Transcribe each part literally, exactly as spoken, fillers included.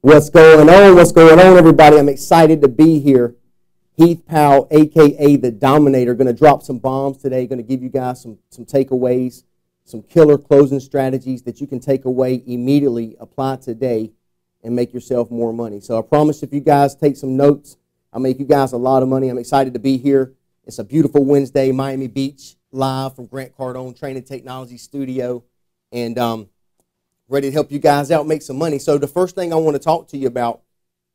What's going on? What's going on, everybody? I'm excited to be here. Heath Powell, a k a the Dominator, going to drop some bombs today, going to give you guys some, some takeaways, some killer closing strategies that you can take away immediately, apply today, and make yourself more money. So I promise if you guys take some notes, I'll make you guys a lot of money. I'm excited to be here. It's a beautiful Wednesday, Miami Beach, live from Grant Cardone Training Technology Studio, and um, ready to help you guys out make some money. So the first thing I want to talk to you about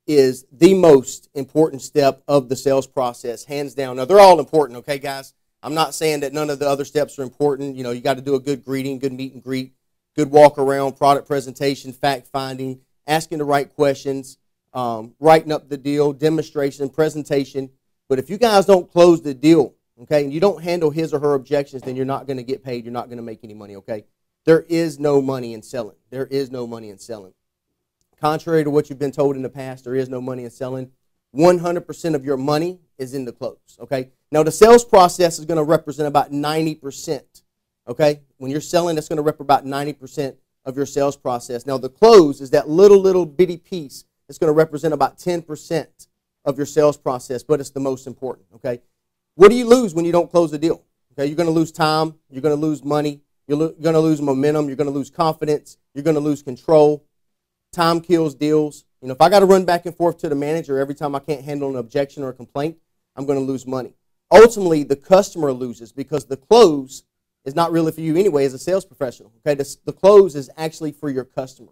is the most important step of the sales process, hands down. Now, they're all important, okay, guys? I'm not saying that none of the other steps are important. You know, you got to do a good greeting, good meet and greet, good walk around, product presentation, fact-finding, asking the right questions, um, writing up the deal, demonstration, presentation. But if you guys don't close the deal, okay, and you don't handle his or her objections, then you're not going to get paid. You're not going to make any money, okay? There is no money in selling. There is no money in selling. Contrary to what you've been told in the past, there is no money in selling. one hundred percent of your money is in the close, okay? Now, the sales process is going to represent about ninety percent, okay? When you're selling, that's going to represent about ninety percent of your sales process. Now, the close is that little, little bitty piece that's going to represent about ten percent of your sales process, but it's the most important, okay? What do you lose when you don't close a deal? Okay, you're going to lose time. You're going to lose money. You're going to lose momentum. You're going to lose confidence. You're going to lose control. Time kills deals. You know, if I got to run back and forth to the manager every time I can't handle an objection or a complaint, I'm going to lose money. Ultimately, the customer loses because the close is not really for you anyway as a sales professional. Okay, the, the close is actually for your customer.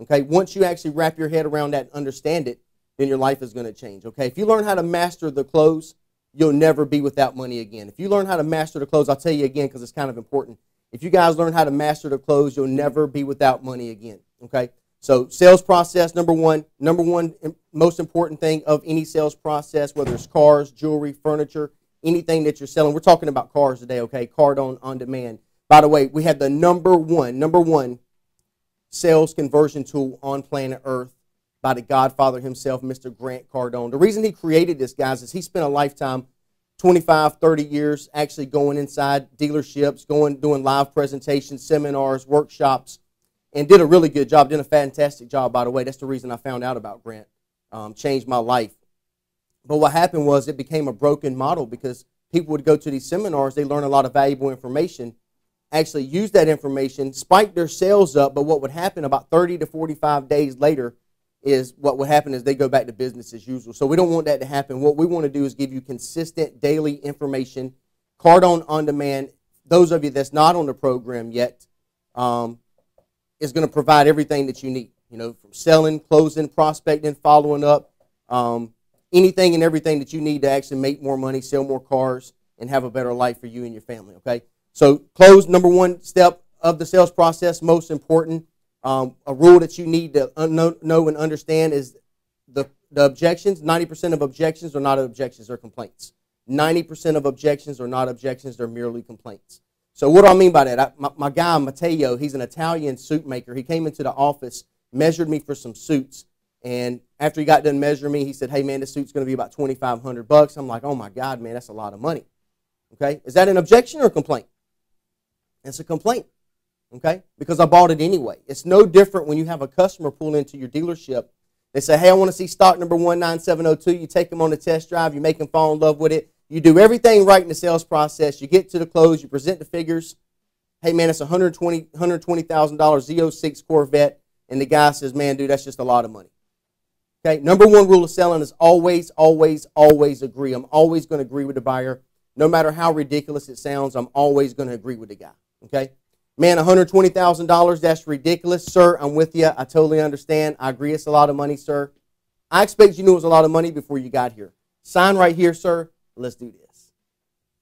Okay, once you actually wrap your head around that and understand it, then your life is going to change. Okay, if you learn how to master the close, you'll never be without money again. If you learn how to master the close, I'll tell you again because it's kind of important. If you guys learn how to master the close, you'll never be without money again. Okay. So sales process, number one, number one most important thing of any sales process, whether it's cars, jewelry, furniture, anything that you're selling. We're talking about cars today, okay, Cardone on Demand. By the way, we had the number one, number one sales conversion tool on planet Earth by the Godfather himself, Mister Grant Cardone. The reason he created this, guys, is he spent a lifetime, twenty-five, thirty years, actually going inside dealerships, going, doing live presentations, seminars, workshops, and did a really good job, did a fantastic job, by the way. That's the reason I found out about Grant. Um, changed my life. But what happened was it became a broken model because people would go to these seminars. They learn a lot of valuable information, actually use that information, spike their sales up. But what would happen about thirty to forty-five days later is what would happen is they go back to business as usual. So we don't want that to happen. What we want to do is give you consistent daily information. Cardone On Demand, those of you that's not on the program yet, um, is going to provide everything that you need, you know, from selling, closing, prospecting, following up, um, anything and everything that you need to actually make more money, sell more cars, and have a better life for you and your family, okay? So close, number one step of the sales process, most important. Um, a rule that you need to know and understand is the, the objections. ninety percent of objections are not objections, they're complaints. ninety percent of objections are not objections, they're merely complaints. So what do I mean by that? I, my, my guy, Matteo, he's an Italian suit maker. He came into the office, measured me for some suits, and after he got done measuring me, he said, hey, man, this suit's going to be about twenty-five hundred bucks. I'm like, oh, my God, man, that's a lot of money. Okay? Is that an objection or a complaint? It's a complaint, okay, because I bought it anyway. It's no different when you have a customer pull into your dealership. They say, hey, I want to see stock number one nine seven oh two. You take them on a test drive. You make them fall in love with it. You do everything right in the sales process. You get to the close. You present the figures. Hey, man, it's a one hundred twenty thousand dollar Z oh six Corvette. And the guy says, man, dude, that's just a lot of money. Okay, number one rule of selling is always, always, always agree. I'm always going to agree with the buyer. No matter how ridiculous it sounds, I'm always going to agree with the guy. Okay, man, one hundred twenty thousand dollars, that's ridiculous. Sir, I'm with you. I totally understand. I agree it's a lot of money, sir. I expect you knew it was a lot of money before you got here. Sign right here, sir. Let's do this.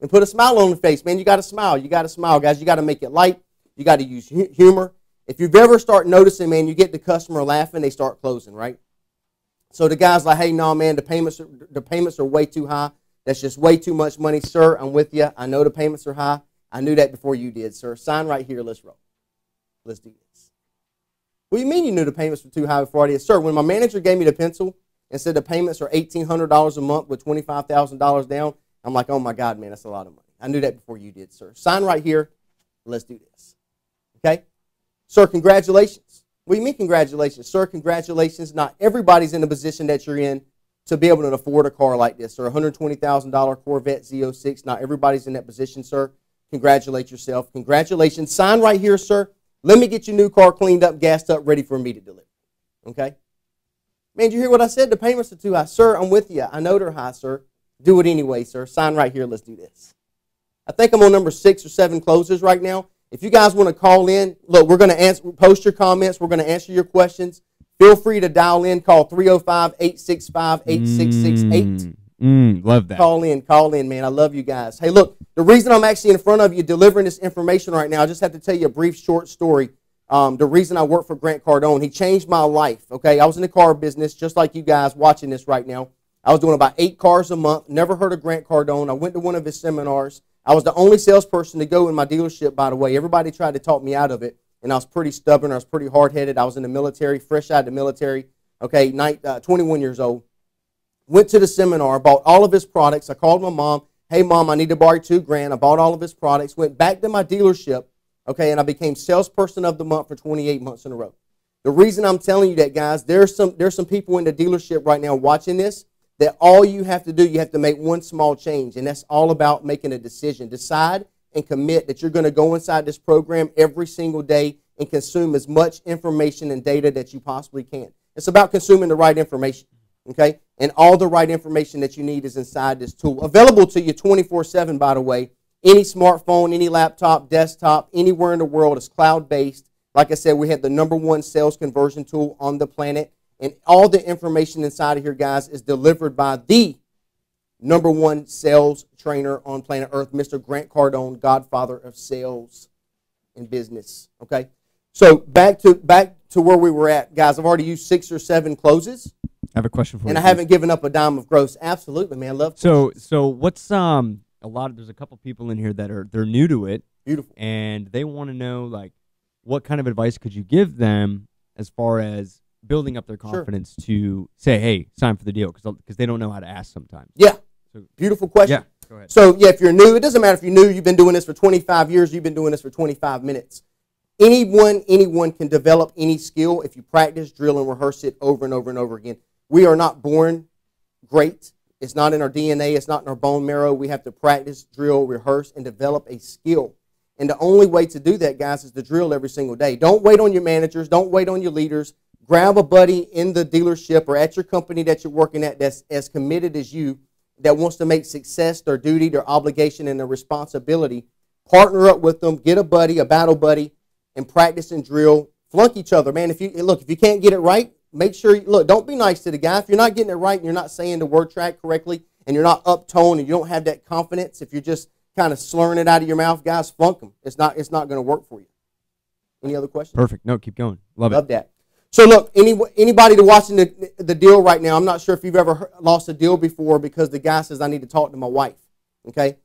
And put a smile on the face. Man, you got to smile. You got to smile, guys. You got to make it light. You got to use hu humor. If you've ever start noticing, man, you get the customer laughing, they start closing, right? So the guy's like, hey, no, nah, man, the payments, are, the payments are way too high. That's just way too much money. Sir, I'm with you. I know the payments are high. I knew that before you did, sir. Sign right here. Let's roll. Let's do this. What do you mean you knew the payments were too high before I did? Sir, when my manager gave me the pencil, and said the payments are eighteen hundred dollars a month with twenty-five thousand dollars down, I'm like, oh, my God, man, that's a lot of money. I knew that before you did, sir. Sign right here. Let's do this. Okay? Sir, congratulations. What do you mean congratulations? Sir, congratulations. Not everybody's in the position that you're in to be able to afford a car like this, or a one hundred twenty thousand dollar Corvette Z oh six. Not everybody's in that position, sir. Congratulate yourself. Congratulations. Sign right here, sir. Let me get your new car cleaned up, gassed up, ready for immediate delivery. Okay? Man, did you hear what I said? The payments are too high. Sir, I'm with you. I know they're high, sir. Do it anyway, sir. Sign right here. Let's do this. I think I'm on number six or seven closers right now. If you guys want to call in, look, we're going to answer, post your comments. We're going to answer your questions. Feel free to dial in. Call three oh five, eight six five, eight six six eight. Mm, love that. Call in. Call in, man. I love you guys. Hey, look, the reason I'm actually in front of you delivering this information right now, I just have to tell you a brief, short story. Um, the reason I work for Grant Cardone, he changed my life, okay? I was in the car business just like you guys watching this right now. I was doing about eight cars a month. Never heard of Grant Cardone. I went to one of his seminars. I was the only salesperson to go in my dealership, by the way. Everybody tried to talk me out of it, and I was pretty stubborn. I was pretty hard-headed. I was in the military, fresh out of the military, okay, twenty-one years old. Went to the seminar, bought all of his products. I called my mom. Hey, Mom, I need to borrow two grand. I bought all of his products. Went back to my dealership, okay, and I became salesperson of the month for twenty-eight months in a row. The reason I'm telling you that, guys, there's some, there's some people in the dealership right now watching this that all you have to do, you have to make one small change, and that's all about making a decision. Decide and commit that you're going to go inside this program every single day and consume as much information and data that you possibly can. It's about consuming the right information, okay? And all the right information that you need is inside this tool. Available to you twenty-four seven, by the way. Any smartphone, any laptop, desktop, anywhere in the world. It's cloud-based. Like I said, we have the number one sales conversion tool on the planet. And all the information inside of here, guys, is delivered by the number one sales trainer on planet Earth, Mister Grant Cardone, godfather of sales and business. Okay? So back to back to where we were at, guys. I've already used six or seven closes. I have a question for you. And I haven't given up a dime of gross. Absolutely, man. I love so so what's um a lot of there's a couple people in here that are they're new to it. Beautiful. And they want to know, like, what kind of advice could you give them as far as building up their confidence sure. to say, hey, sign for the deal, because because they don't know how to ask sometimes. Yeah, so, beautiful question. Yeah, go ahead. So, yeah, if you're new, it doesn't matter if you're new, you've been doing this for twenty-five years, you've been doing this for twenty-five minutes. Anyone, anyone can develop any skill if you practice, drill, and rehearse it over and over and over again. We are not born great. It's not in our D N A. It's not in our bone marrow. We have to practice, drill, rehearse, and develop a skill. And the only way to do that, guys, is to drill every single day. Don't wait on your managers. Don't wait on your leaders. Grab a buddy in the dealership or at your company that you're working at that's as committed as you, that wants to make success their duty, their obligation, and their responsibility. Partner up with them. Get a buddy, a battle buddy, and practice and drill. Flunk each other, man. If you look, if you can't get it right, make sure you look. Don't be nice to the guy. If you're not getting it right and you're not saying the word track correctly and you're not up tone and you don't have that confidence, if you're just kind of slurring it out of your mouth, guys, flunk them. It's not, it's not going to work for you. Any other questions? Perfect. No, keep going. Love it. Love that. So look, any, anybody that's watching the, the deal right now, I'm not sure if you've ever lost a deal before because the guy says, I need to talk to my wife, okay?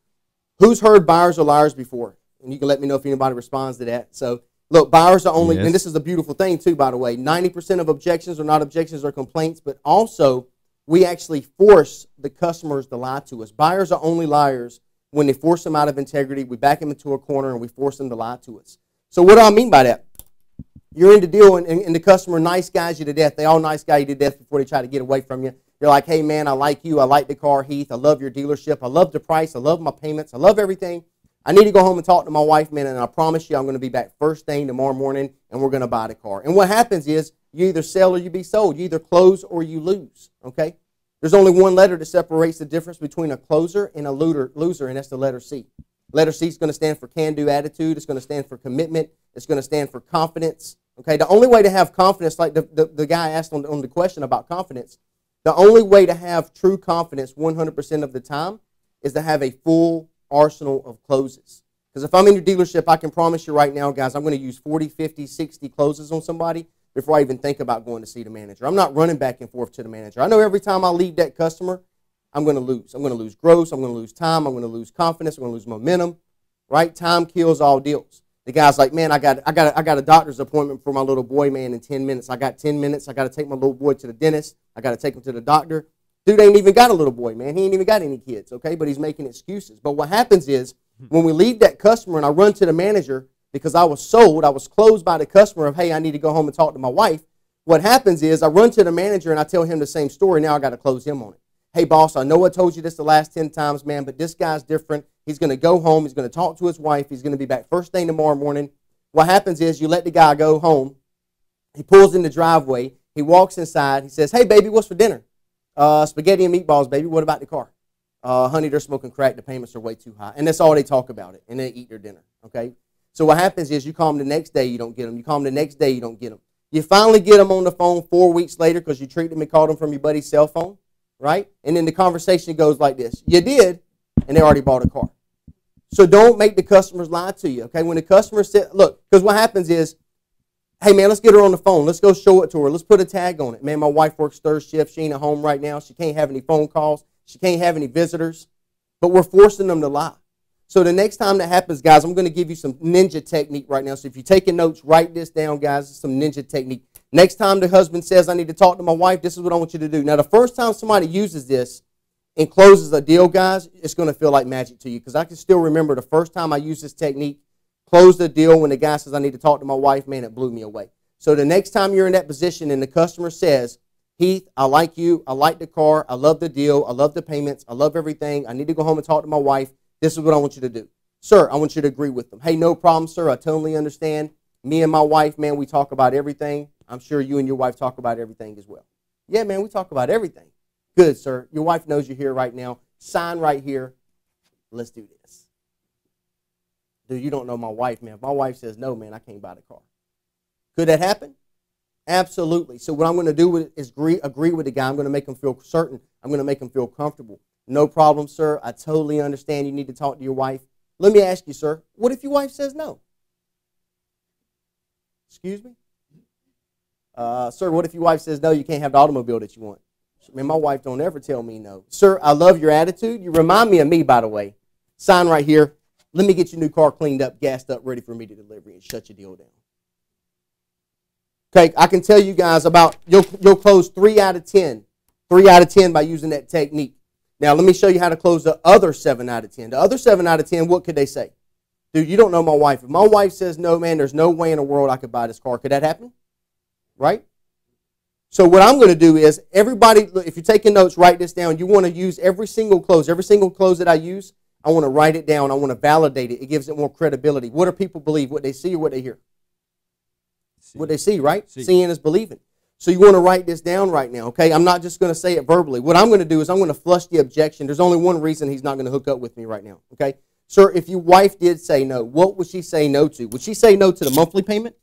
Who's heard buyers or liars before? And you can let me know if anybody responds to that. So look, buyers are only, yes. and this is a beautiful thing too, by the way, ninety percent of objections are not objections or complaints, but also we actually force the customers to lie to us. Buyers are only liars when they force them out of integrity. We back them into a corner and we force them to lie to us. So what do I mean by that? You're in the deal, and, and, and the customer nice guys you to death. They all nice guy you to death before they try to get away from you. You're like, hey, man, I like you. I like the car, Heath. I love your dealership. I love the price. I love my payments. I love everything. I need to go home and talk to my wife, man, and I promise you I'm going to be back first thing tomorrow morning, and we're going to buy the car. And what happens is you either sell or you be sold. You either close or you lose, okay? There's only one letter that separates the difference between a closer and a loser, and that's the letter C. Letter C is going to stand for can-do attitude. It's going to stand for commitment. It's going to stand for confidence. Okay, the only way to have confidence, like the, the, the guy asked on, on the question about confidence, the only way to have true confidence one hundred percent of the time is to have a full arsenal of closes. Because if I'm in your dealership, I can promise you right now, guys, I'm going to use forty, fifty, sixty closes on somebody before I even think about going to see the manager. I'm not running back and forth to the manager. I know every time I leave that customer, I'm going to lose. I'm going to lose gross. I'm going to lose time. I'm going to lose confidence. I'm going to lose momentum, right? Time kills all deals. The guy's like, man, I got, I got, I got a doctor's appointment for my little boy, man, in ten minutes. I got ten minutes. I got to take my little boy to the dentist. I got to take him to the doctor. Dude ain't even got a little boy, man. He ain't even got any kids, okay? But he's making excuses. But what happens is when we leave that customer and I run to the manager, because I was sold, I was closed by the customer of, hey, I need to go home and talk to my wife. What happens is I run to the manager and I tell him the same story. Now I got to close him on it. Hey, boss, I know I told you this the last ten times, man, but this guy's different. He's going to go home. He's going to talk to his wife. He's going to be back first thing tomorrow morning. What happens is you let the guy go home. He pulls in the driveway. He walks inside. He says, hey, baby, what's for dinner? Uh, spaghetti and meatballs, baby. What about the car? Uh, honey, they're smoking crack. The payments are way too high. And that's all they talk about it. And they eat their dinner, okay? So what happens is you call them the next day, you don't get them. You call them the next day, you don't get them. You finally get them on the phone four weeks later because you treated them and called them from your buddy's cell phone, right? And then the conversation goes like this. You did, and they already bought a car. So don't make the customers lie to you, okay? When the customer said, look, because what happens is, hey, man, let's get her on the phone. Let's go show it to her. Let's put a tag on it. Man, my wife works third shift. She ain't at home right now. She can't have any phone calls. She can't have any visitors. But we're forcing them to lie. So the next time that happens, guys, I'm going to give you some ninja technique right now. So if you're taking notes, write this down, guys. It's some ninja technique. Next time the husband says, I need to talk to my wife, this is what I want you to do. Now, the first time somebody uses this and closes a deal, guys, it's going to feel like magic to you because I can still remember the first time I used this technique, closed the deal when the guy says, I need to talk to my wife, man, it blew me away. So the next time you're in that position and the customer says, Heath, I like you, I like the car, I love the deal, I love the payments, I love everything, I need to go home and talk to my wife, this is what I want you to do. Sir, I want you to agree with them. Hey, no problem, sir. I totally understand. Me and my wife, man, we talk about everything. I'm sure you and your wife talk about everything as well. Yeah, man, we talk about everything. Good, sir. Your wife knows you're here right now. Sign right here. Let's do this. Dude, you don't know my wife, man. If my wife says no, man, I can't buy the car. Could that happen? Absolutely. So what I'm going to do is agree, agree with the guy. I'm going to make him feel certain. I'm going to make him feel comfortable. No problem, sir. I totally understand you need to talk to your wife. Let me ask you, sir, what if your wife says no? Excuse me? Uh, sir, what if your wife says no, you can't have the automobile that you want? Man, my wife don't ever tell me no. Sir, I love your attitude. You remind me of me, by the way. Sign right here. Let me get your new car cleaned up, gassed up, ready for immediate delivery, and shut your deal down. Okay, I can tell you guys about, you'll, you'll close three out of ten. three out of ten by using that technique. Now, let me show you how to close the other seven out of ten. The other seven out of ten, what could they say? Dude, you don't know my wife. If my wife says no, man, there's no way in the world I could buy this car. Could that happen? Right? So what I'm going to do is, everybody, if you're taking notes, write this down. You want to use every single close. Every single close that I use, I want to write it down. I want to validate it. It gives it more credibility. What do people believe? What they see or what they hear? See. What they see, right? See. Seeing is believing. So you want to write this down right now, okay? I'm not just going to say it verbally. What I'm going to do is I'm going to flush the objection. There's only one reason he's not going to hook up with me right now, okay? Sir, if your wife did say no, what would she say no to? Would she say no to the monthly payment?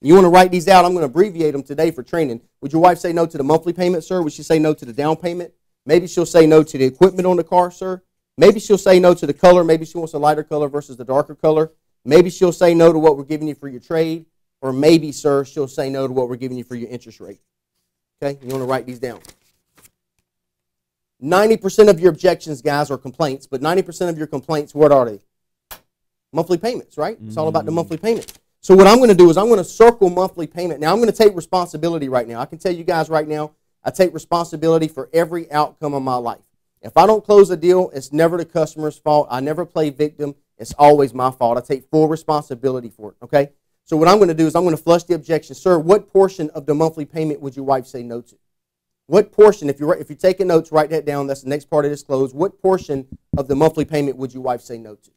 You want to write these out. I'm going to abbreviate them today for training. Would your wife say no to the monthly payment, sir? Would she say no to the down payment? Maybe she'll say no to the equipment on the car, sir. Maybe she'll say no to the color. Maybe she wants a lighter color versus the darker color. Maybe she'll say no to what we're giving you for your trade. Or maybe, sir, she'll say no to what we're giving you for your interest rate. Okay, you want to write these down. ninety percent of your objections, guys, are complaints, but ninety percent of your complaints, what are they? Monthly payments, right? Mm-hmm. It's all about the monthly payment. So what I'm going to do is I'm going to circle monthly payment. Now, I'm going to take responsibility right now. I can tell you guys right now, I take responsibility for every outcome of my life. If I don't close a deal, it's never the customer's fault. I never play victim. It's always my fault. I take full responsibility for it, okay? So what I'm going to do is I'm going to flush the objection. Sir, what portion of the monthly payment would your wife say no to? What portion, if you're, if you're taking notes, write that down. That's the next part of this close. What portion of the monthly payment would your wife say no to?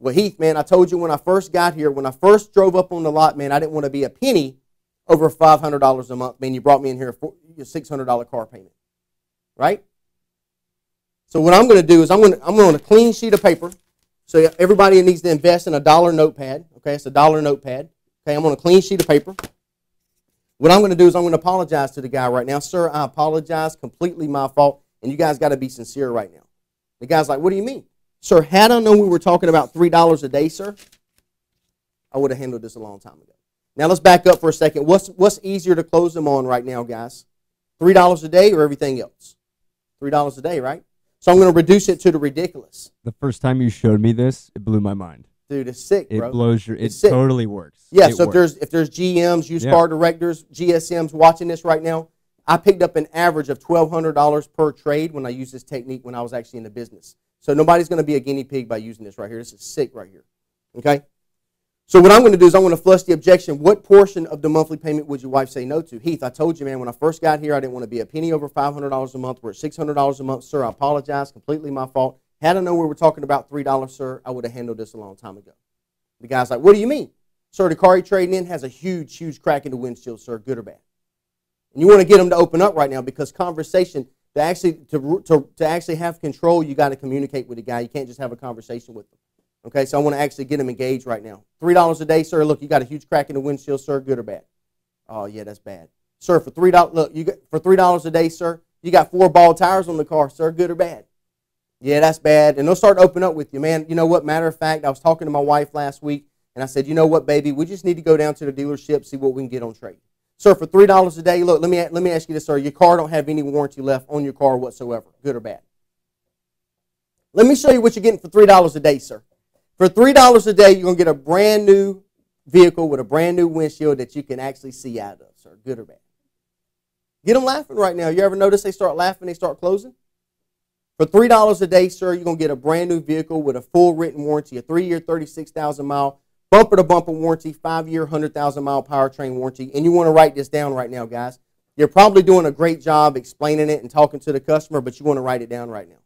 Well, Heath, man, I told you when I first got here, when I first drove up on the lot, man, I didn't want to be a penny over five hundred dollars a month. Man, you brought me in here for your six hundred dollar car payment, right? So what I'm going to do is I'm going to, I'm going to a clean sheet of paper. So everybody needs to invest in a dollar notepad. Okay, it's a dollar notepad. Okay, I'm on a clean sheet of paper. What I'm going to do is I'm going to apologize to the guy right now. Sir, I apologize. Completely my fault. And you guys got to be sincere right now. The guy's like, what do you mean? Sir, had I known we were talking about three dollars a day, sir, I would have handled this a long time ago. Now, let's back up for a second. What's, what's easier to close them on right now, guys? three dollars a day or everything else? three dollars a day, right? So I'm going to reduce it to the ridiculous. The first time you showed me this, it blew my mind. Dude, it's sick, bro. It blows your, it it's sick. Totally works. Yeah, it so if works. there's if there's G Ms, used yeah. car directors, G S Ms watching this right now, I picked up an average of twelve hundred dollars per trade when I used this technique when I was actually in the business. So nobody's going to be a guinea pig by using this right here. This is sick right here, okay? So what I'm going to do is I'm going to flush the objection. What portion of the monthly payment would your wife say no to? Heath, I told you, man, when I first got here, I didn't want to be a penny over five hundred dollars a month. We're at six hundred dollars a month, sir. I apologize. Completely my fault. Had I known we were talking about three dollars, sir, I would have handled this a long time ago. The guy's like, what do you mean? Sir, the car you're trading in has a huge, huge crack in the windshield, sir, good or bad. And you want to get them to open up right now because conversation, to actually, to, to, to actually have control, you got to communicate with the guy. You can't just have a conversation with them. Okay, so I want to actually get him engaged right now. three dollars a day, sir. Look, you got a huge crack in the windshield, sir. Good or bad? Oh, yeah, that's bad. Sir, for three dollars, look, you got, for three dollars a day, sir, you got four bald tires on the car, sir. Good or bad? Yeah, that's bad. And they'll start to open up with you, man. You know what? Matter of fact, I was talking to my wife last week, and I said, you know what, baby? We just need to go down to the dealership, see what we can get on trade. Sir, for three dollars a day, look, let me, let me ask you this, sir. Your car don't have any warranty left on your car whatsoever. Good or bad? Let me show you what you're getting for three dollars a day, sir. For three dollars a day, you're going to get a brand new vehicle with a brand new windshield that you can actually see out of, sir, good or bad. Get them laughing right now. You ever notice they start laughing, they start closing? For three dollars a day, sir, you're going to get a brand new vehicle with a full written warranty, a three-year, thirty-six thousand mile, bumper-to-bumper warranty, five-year, one hundred thousand mile powertrain warranty. And you want to write this down right now, guys. You're probably doing a great job explaining it and talking to the customer, but you want to write it down right now.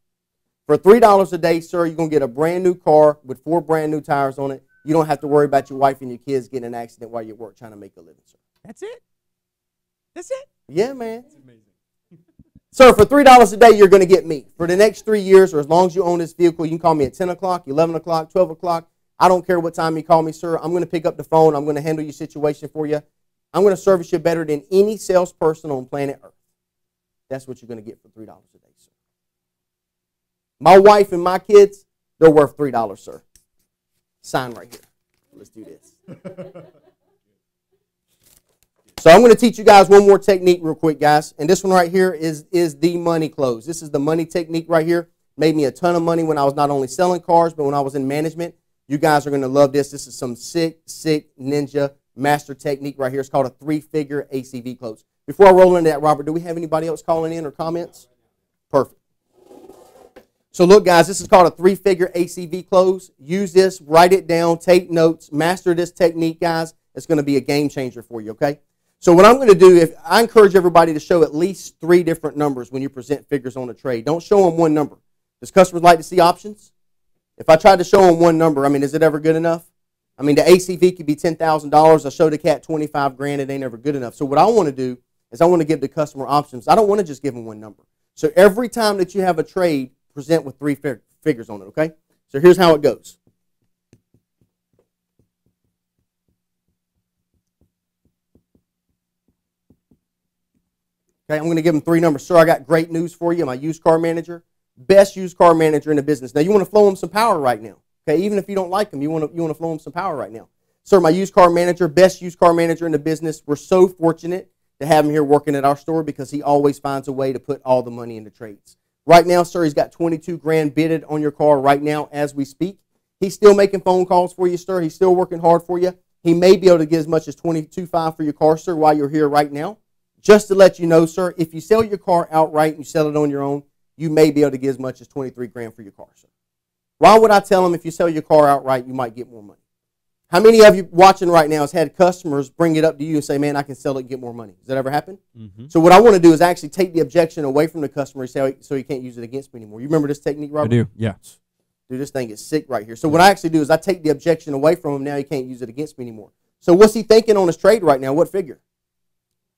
For three dollars a day, sir, you're going to get a brand new car with four brand new tires on it. You don't have to worry about your wife and your kids getting in an accident while you're at work trying to make a living, sir. That's it? That's it? Yeah, man. That's amazing. Sir, for three dollars a day, you're going to get me. For the next three years or as long as you own this vehicle, you can call me at ten o'clock, eleven o'clock, twelve o'clock. I don't care what time you call me, sir. I'm going to pick up the phone. I'm going to handle your situation for you. I'm going to service you better than any salesperson on planet Earth. That's what you're going to get for three dollars a day, sir. My wife and my kids, they're worth three dollars, sir. Sign right here. Let's do this. So I'm going to teach you guys one more technique real quick, guys. And this one right here is, is the money close. This is the money technique right here. Made me a ton of money when I was not only selling cars, but when I was in management. You guys are going to love this. This is some sick, sick ninja master technique right here. It's called a three-figure A C V close. Before I roll into that, Robert, do we have anybody else calling in or comments? Perfect. So look, guys, this is called a three-figure A C V close. Use this, write it down, take notes, master this technique, guys. It's going to be a game changer for you, okay? So what I'm going to do, if I encourage everybody to show at least three different numbers when you present figures on a trade. Don't show them one number. Does customers like to see options? If I tried to show them one number, I mean, is it ever good enough? I mean, the A C V could be ten thousand dollars. I showed the cat twenty-five grand. It ain't ever good enough. So what I want to do is I want to give the customer options. I don't want to just give them one number. So every time that you have a trade, present with three fig figures on it, okay? So here's how it goes. Okay, I'm going to give them three numbers. Sir, I got great news for you. I'm a used car manager, best used car manager in the business. Now, you want to flow them some power right now, okay? Even if you don't like them, you want to, you want to flow them some power right now. Sir, my used car manager, best used car manager in the business. We're so fortunate to have him here working at our store because he always finds a way to put all the money into trades. Right now, sir, he's got twenty-two grand bidded on your car right now as we speak. He's still making phone calls for you, sir. He's still working hard for you. He may be able to get as much as twenty-two five for your car, sir, while you're here right now. Just to let you know, sir, if you sell your car outright and you sell it on your own, you may be able to get as much as twenty-three grand for your car, sir. Why would I tell him if you sell your car outright, you might get more money? How many of you watching right now has had customers bring it up to you and say, man, I can sell it and get more money? Has that ever happened? Mm-hmm. So what I want to do is actually take the objection away from the customer so he can't use it against me anymore. You remember this technique, Robert? I do, yeah. Dude, this thing is sick right here. So what I actually do is I take the objection away from him. Now he can't use it against me anymore. So what's he thinking on his trade right now? What figure?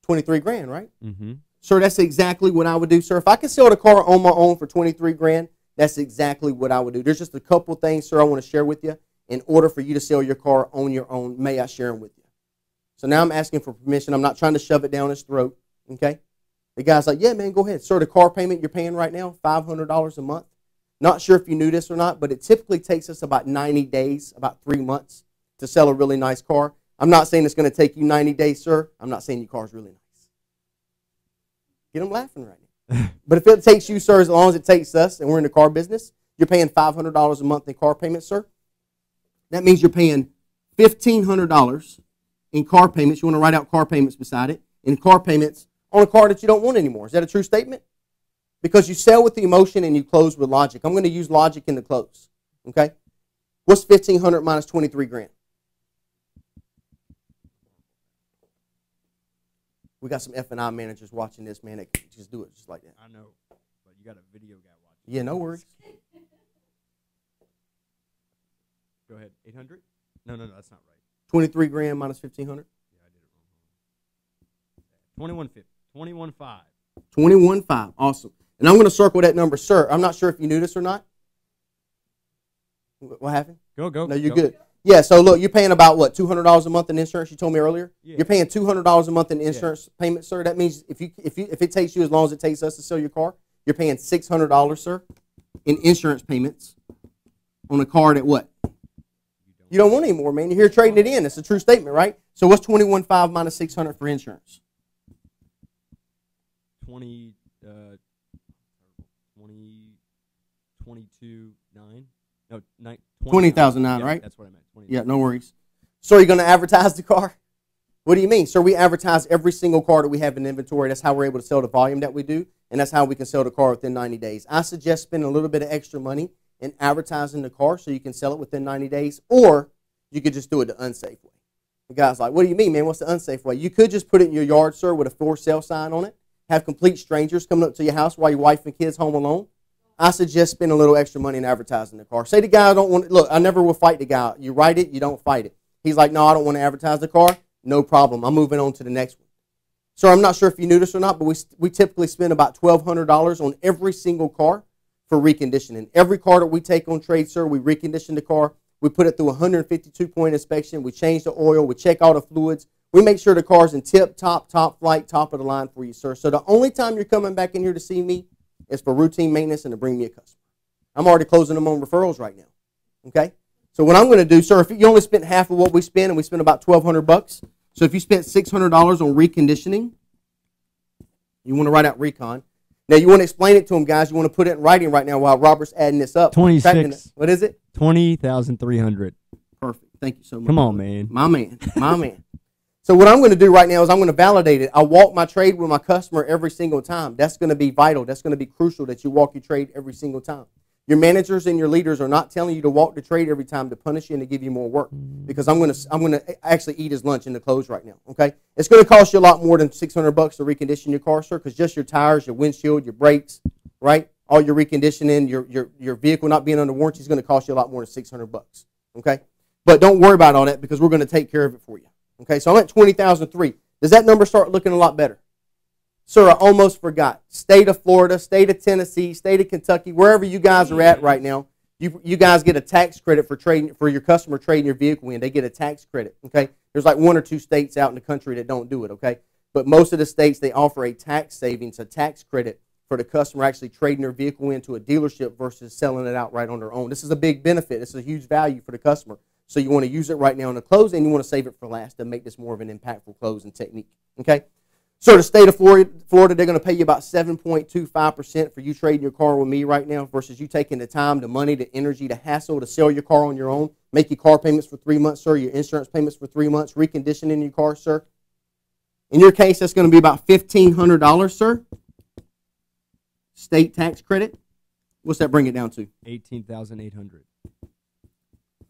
twenty-three grand, right? Mm-hmm. Sir, that's exactly what I would do, sir. If I could sell the car on my own for twenty-three grand, that's exactly what I would do. There's just a couple things, sir, I want to share with you. In order for you to sell your car on your own, may I share them with you? So now I'm asking for permission. I'm not trying to shove it down his throat, okay? The guy's like, yeah, man, go ahead. Sir, the car payment you're paying right now, five hundred dollars a month. Not sure if you knew this or not, but it typically takes us about ninety days, about three months, to sell a really nice car. I'm not saying it's going to take you ninety days, sir. I'm not saying your car's really nice. Get them laughing right now. But if it takes you, sir, as long as it takes us, and we're in the car business, you're paying five hundred dollars a month in car payments, sir. That means you're paying fifteen hundred dollars in car payments. You want to write out car payments beside it. In car payments on a car that you don't want anymore. Is that a true statement? Because you sell with the emotion and you close with logic. I'm going to use logic in the close. Okay? What's fifteen hundred minus twenty-three grand? We got some F and I managers watching this, man, that just do it just like that. I know, but you got a video guy watching. Yeah, no worries. Go ahead. eight hundred? No, no, no, that's not right. twenty-three grand minus fifteen hundred? Yeah, I did it wrong. twenty-one fifty. twenty-one five. twenty-one five. Awesome. And I'm going to circle that number, sir. I'm not sure if you knew this or not. What happened? Go, go. No, you're go. good. Yeah, so look, you're paying about, what, two hundred dollars a month in insurance, you told me earlier? Yeah. You're paying two hundred dollars a month in insurance yeah. payment, sir. That means if you, if you if it takes you as long as it takes us to sell your car, you're paying six hundred dollars, sir, in insurance payments on a car that what? You don't want any more, man. You're here trading it in. It's a true statement, right? So what's twenty-one five minus six hundred for insurance? twenty, uh, twenty, twenty-two nine. No, nine, twenty thousand nine, yeah, right? That's what I meant. twenty, yeah, no worries. So you're going to advertise the car? What do you mean? So we advertise every single car that we have in inventory. That's how we're able to sell the volume that we do, and that's how we can sell the car within ninety days. I suggest spending a little bit of extra money in advertising the car so you can sell it within ninety days, or you could just do it the unsafe way. The guy's like, what do you mean, man? What's the unsafe way? You could just put it in your yard, sir, with a for sale sign on it, have complete strangers coming up to your house while your wife and kids home alone. I suggest spend a little extra money in advertising the car. Say the guy, I don't want it. Look, I never will fight the guy. You write it, you don't fight it. He's like, no, I don't want to advertise the car. No problem. I'm moving on to the next one. So I'm not sure if you knew this or not, but we, we typically spend about twelve hundred dollars on every single car for reconditioning. Every car that we take on trade, sir, we recondition the car. We put it through a one hundred fifty-two point inspection. We change the oil. We check all the fluids. We make sure the car's in tip, top, top flight, top of the line for you, sir. So the only time you're coming back in here to see me is for routine maintenance and to bring me a customer. I'm already closing them on referrals right now. Okay? So what I'm going to do, sir, if you only spent half of what we spend, and we spent about twelve hundred bucks. So if you spent six hundred dollars on reconditioning, you want to write out recon. Now, you want to explain it to them, guys. You want to put it in writing right now while Robert's adding this up. twenty-six. What is it? twenty thousand three hundred. Perfect. Thank you so much. Come on, man. My man. My man. So what I'm going to do right now is I'm going to validate it. I walk my trade with my customer every single time. That's going to be vital. That's going to be crucial that you walk your trade every single time. Your managers and your leaders are not telling you to walk the trade every time to punish you and to give you more work, because I'm going to I'm going to actually eat his lunch in the close right now. Okay, it's going to cost you a lot more than six hundred bucks to recondition your car, sir, because just your tires, your windshield, your brakes, right, all your reconditioning, your your your vehicle not being under warranty is going to cost you a lot more than six hundred bucks. Okay, but don't worry about all that because we're going to take care of it for you. Okay, so I'm at twenty thousand three. Does that number start looking a lot better? Sir, I almost forgot. State of Florida, state of Tennessee, state of Kentucky, wherever you guys are at right now, you, you guys get a tax credit for trading for your customer trading your vehicle in. They get a tax credit, okay? There's like one or two states out in the country that don't do it, okay? But most of the states, they offer a tax savings, a tax credit for the customer actually trading their vehicle into a dealership versus selling it outright on their own. This is a big benefit. This is a huge value for the customer. So you want to use it right now in the close, and you want to save it for last to make this more of an impactful closing technique, okay? So the state of Florida, Florida they're going to pay you about seven point two five percent for you trading your car with me right now versus you taking the time, the money, the energy, the hassle to sell your car on your own, make your car payments for three months, sir, your insurance payments for three months, reconditioning your car, sir. In your case, that's going to be about fifteen hundred dollars, sir. State tax credit. What's that bring it down to? eighteen thousand eight hundred dollars.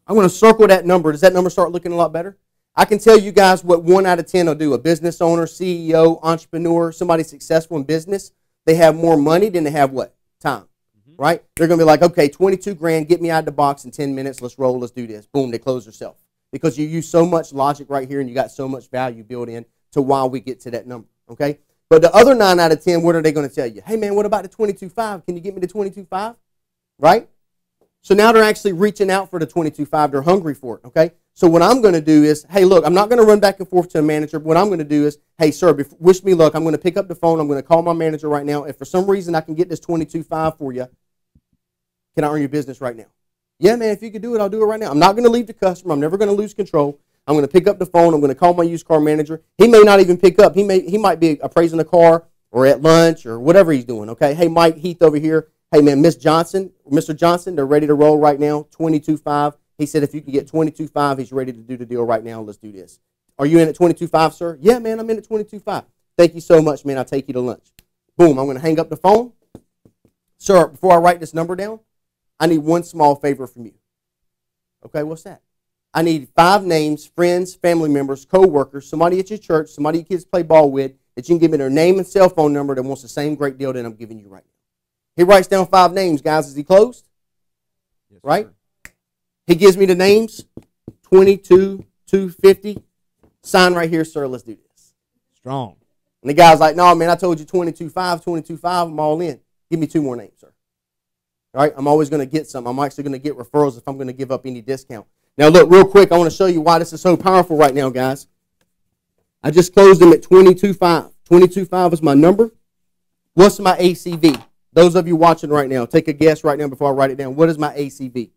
I'm going to circle that number. Does that number start looking a lot better? I can tell you guys what one out of ten will do. A business owner, C E O, entrepreneur, somebody successful in business, they have more money than they have what? Time, mm-hmm. right? They're going to be like, okay, twenty-two grand, get me out of the box in ten minutes. Let's roll. Let's do this. Boom, they close themselves because you use so much logic right here and you got so much value built in to why we get to that number, okay? But the other nine out of ten, what are they going to tell you? Hey, man, what about the twenty-two five? Can you get me the twenty-two five, right? So now they're actually reaching out for the twenty-two five. They're hungry for it, okay? So what I'm going to do is, hey, look, I'm not going to run back and forth to a manager. But what I'm going to do is, hey, sir, wish me luck. I'm going to pick up the phone. I'm going to call my manager right now. If for some reason I can get this twenty-two five for you, can I earn your business right now? Yeah, man, if you could do it, I'll do it right now. I'm not going to leave the customer. I'm never going to lose control. I'm going to pick up the phone. I'm going to call my used car manager. He may not even pick up. He may he might be appraising the car or at lunch or whatever he's doing, okay? Hey, Mike, Heath over here. Hey, man, Miss Johnson, Mister Johnson, they're ready to roll right now, twenty-two five. He said if you can get twenty-two five, he's ready to do the deal right now. Let's do this. Are you in at twenty-two five, sir? Yeah, man, I'm in at twenty-two five. Thank you so much, man. I'll take you to lunch. Boom, I'm going to hang up the phone. Sir, before I write this number down, I need one small favor from you. Okay, what's that? I need five names, friends, family members, co-workers, somebody at your church, somebody your kids play ball with, that you can give me their name and cell phone number that wants the same great deal that I'm giving you right now. He writes down five names, guys. Is he closed? Yes, right? Sir. He gives me the names, twenty-two, two fifty. Sign right here, sir. Let's do this. Strong. And the guy's like, no, man, I told you twenty-two five, twenty-two five. I'm all in. Give me two more names, sir. All right? I'm always going to get some. I'm actually going to get referrals if I'm going to give up any discount. Now, look, real quick, I want to show you why this is so powerful right now, guys. I just closed him at twenty-two five. twenty-two five is my number. What's my A C V? Those of you watching right now, take a guess right now before I write it down. What is my A C V?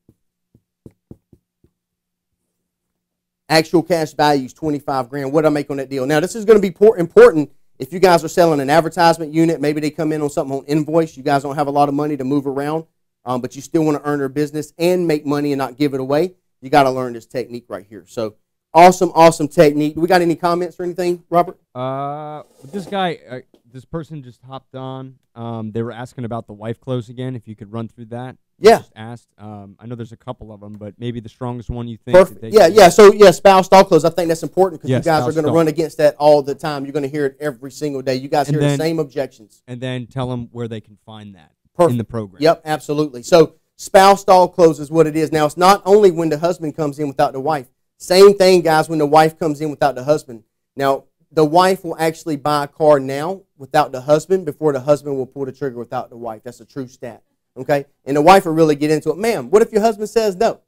Actual cash value is twenty-five grand. What do I make on that deal? Now, this is going to be important if you guys are selling an advertisement unit. Maybe they come in on something on invoice. You guys don't have a lot of money to move around, um, but you still want to earn their business and make money and not give it away. You got to learn this technique right here. So, awesome, awesome technique. We got any comments or anything, Robert? Uh, this guy, uh, this person just hopped on. Um, they were asking about the wife close again. If you could run through that. Yeah. Just asked. Um, I know there's a couple of them, but maybe the strongest one you think. Perfect. That yeah, yeah. So yeah, spouse stall close. I think that's important because yeah, you guys are going to run against that all the time. You're going to hear it every single day. You guys and hear then, the same objections. And then tell them where they can find that Perfect. in the program. Yep, absolutely. So spouse stall close is what it is. Now it's not only when the husband comes in without the wife. Same thing, guys, when the wife comes in without the husband. Now, the wife will actually buy a car now without the husband before the husband will pull the trigger without the wife. That's a true stat, okay? And the wife will really get into it. Ma'am, what if your husband says no?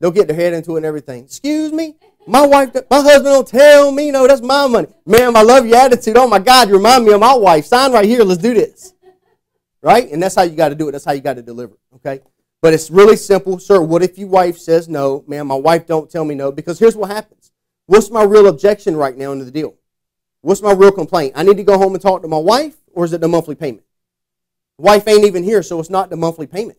They'll get their head into it and everything. Excuse me? My wife, my husband don't tell me no. That's my money. Ma'am, I love your attitude. Oh, my God, you remind me of my wife. Sign right here. Let's do this, right? And that's how you got to do it. That's how you got to deliver it, okay? But it's really simple. Sir, what if your wife says no? Man, my wife don't tell me no. Because here's what happens. What's my real objection right now into the deal? What's my real complaint? I need to go home and talk to my wife, or is it the monthly payment? Wife ain't even here, so it's not the monthly payment.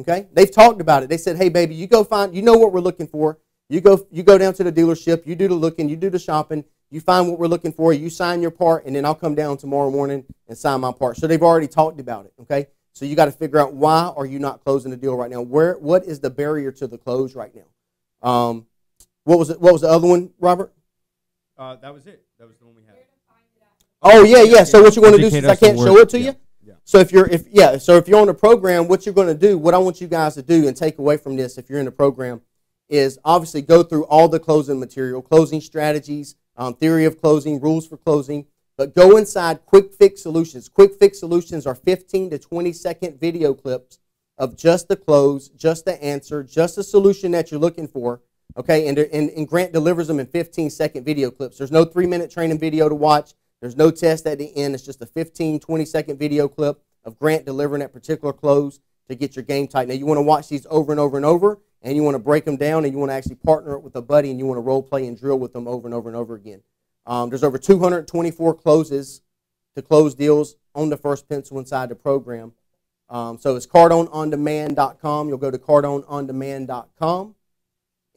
Okay? They've talked about it. They said, hey, baby, you go find, you know what we're looking for. You go, you go down to the dealership. You do the looking. You do the shopping. You find what we're looking for. You sign your part, and then I'll come down tomorrow morning and sign my part. So they've already talked about it. Okay? So you got to figure out, why are you not closing the deal right now? Where, what is the barrier to the close right now? Um, what was it? What was the other one, Robert? Uh, that was it. That was the one we had. Oh yeah, yeah. So what you want to do is I can't show it to you. Yeah. So if you're if yeah, so if you're on the program, what you're going to do, what I want you guys to do and take away from this, if you're in the program, is obviously go through all the closing material, closing strategies, um, theory of closing, rules for closing. But go inside Quick Fix Solutions. Quick Fix Solutions are fifteen to twenty second video clips of just the close, just the answer, just the solution that you're looking for. Okay, and, and, and Grant delivers them in fifteen second video clips. There's no three minute training video to watch. There's no test at the end. It's just a fifteen, twenty second video clip of Grant delivering that particular close to get your game tight. Now you want to watch these over and over and over, and you want to break them down, and you want to actually partner it with a buddy, and you want to role play and drill with them over and over and over again. Um, there's over two hundred twenty-four closes to close deals on the first pencil inside the program. Um, so it's Cardone On Demand dot com. You'll go to Cardone On Demand dot com.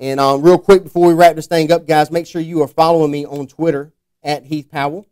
And um, real quick before we wrap this thing up, guys, make sure you are following me on Twitter at Heath Powell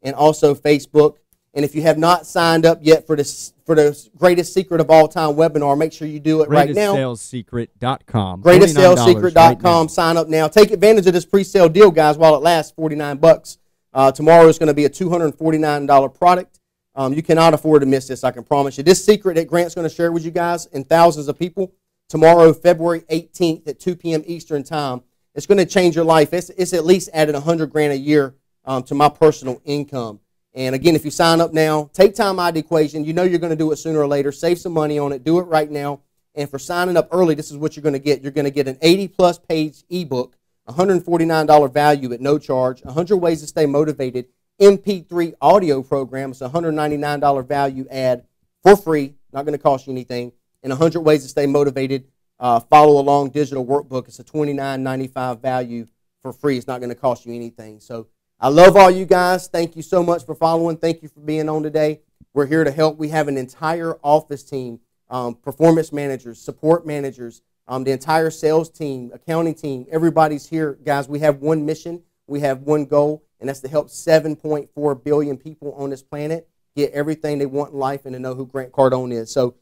and also Facebook. And if you have not signed up yet for this for the greatest secret of all time webinar, make sure you do it right now. Greatest Sales Secret dot com. Greatest Sales Secret dot com. Sign up now. Take advantage of this pre-sale deal, guys, while it lasts. Forty-nine bucks. Uh, tomorrow is going to be a two hundred forty-nine dollar product. Um, you cannot afford to miss this. I can promise you. This secret that Grant's going to share with you guys and thousands of people tomorrow, February eighteenth at two P M Eastern time. It's going to change your life. It's it's at least added one hundred grand a year um, to my personal income. And again, if you sign up now, take time out of the equation. You know you're going to do it sooner or later. Save some money on it. Do it right now. And for signing up early, this is what you're going to get. You're going to get an eighty plus page ebook, one hundred forty-nine dollar value at no charge, one hundred ways to stay motivated, M P three audio program. It's a one hundred ninety-nine dollar value add for free. Not going to cost you anything. And one hundred ways to stay motivated, uh, follow along digital workbook. It's a twenty-nine ninety-five value for free. It's not going to cost you anything. So I love all you guys. Thank you so much for following. Thank you for being on today. We're here to help. We have an entire office team, um, performance managers, support managers, um, the entire sales team, accounting team. Everybody's here. Guys, we have one mission. We have one goal, and that's to help seven point four billion people on this planet get everything they want in life and to know who Grant Cardone is. So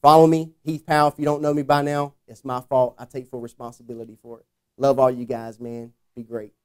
follow me, Heath Powell. If you don't know me by now, it's my fault. I take full responsibility for it. Love all you guys, man. Be great.